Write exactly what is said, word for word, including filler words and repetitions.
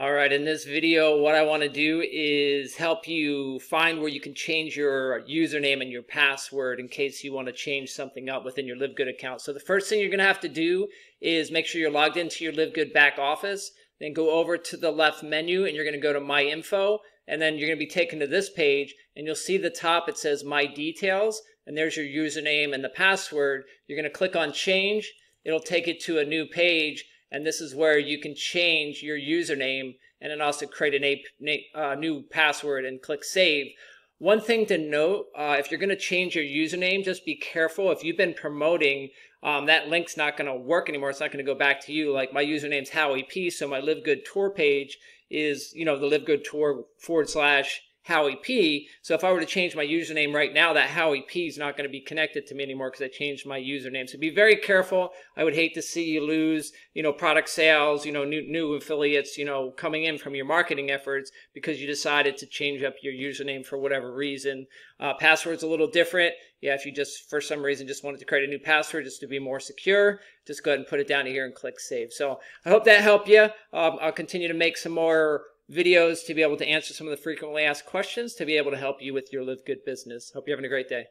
All right, in this video, what I want to do is help you find where you can change your username and your password in case you want to change something up within your LiveGood account. So the first thing you're going to have to do is make sure you're logged into your LiveGood back office, then go over to the left menu and you're going to go to My Info, and then you're going to be taken to this page and you'll see the top, it says My Details, and there's your username and the password. You're going to click on Change. It'll take it to a new page. And this is where you can change your username and then also create a uh, new password and click Save. One thing to note, uh, if you're going to change your username, just be careful. If you've been promoting, um, that link's not going to work anymore. It's not going to go back to you. Like my username's Howie P, so my LiveGood Tour page is, you know, the LiveGood Tour forward slash Howie P. So if I were to change my username right now, that Howie P is not going to be connected to me anymore because I changed my username. So be very careful. I would hate to see you lose, you know, product sales, you know, new new affiliates, you know, coming in from your marketing efforts because you decided to change up your username for whatever reason. Uh, password's a little different. Yeah, if you just for some reason just wanted to create a new password just to be more secure, just go ahead and put it down here and click Save. So I hope that helped you. Um, I'll continue to make some more videos to be able to answer some of the frequently asked questions to be able to help you with your LiveGood business. Hope you're having a great day.